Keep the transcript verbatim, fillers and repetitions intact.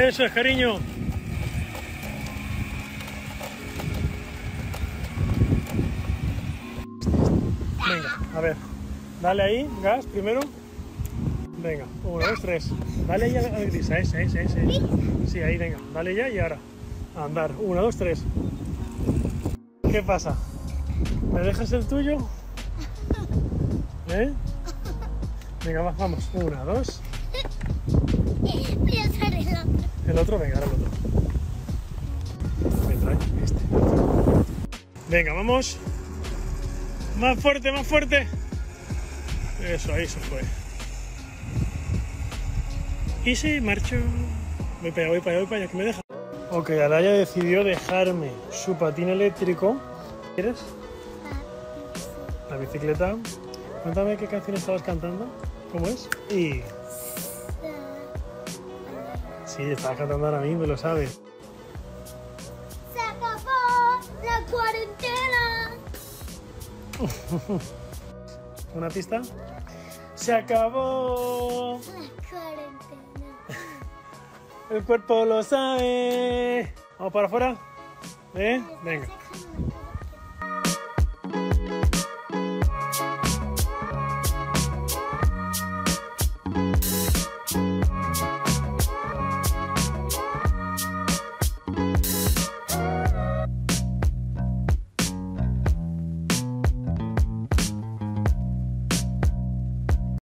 Eso es, cariño. Venga, a ver. Dale ahí, gas, primero. Venga, uno, dos, tres. Dale ahí a la grisa, esa, esa, esa. Sí, ahí, venga. Dale ya y ahora. Andar, uno, dos, tres. ¿Qué pasa? ¿Me dejas el tuyo? ¿Eh? Venga, vamos. Una, dos. Voy a usar el otro. El otro, venga, ahora el otro. Me trae este. Venga, vamos. Más fuerte, más fuerte. Eso, ahí se fue. Y sí, marcho. Voy para allá, voy para allá, voy para allá, que me deja. Ok, Alaia decidió dejarme su patín eléctrico. ¿Quieres? La bicicleta. Cuéntame qué canción estabas cantando. ¿Cómo es? Y... Sí, estabas cantando ahora mismo, lo sabes. Se acabó la cuarentena. ¿Una pista? Se acabó la cuarentena. El cuerpo lo sabe. ¿Vamos para afuera? ¿Eh? Venga.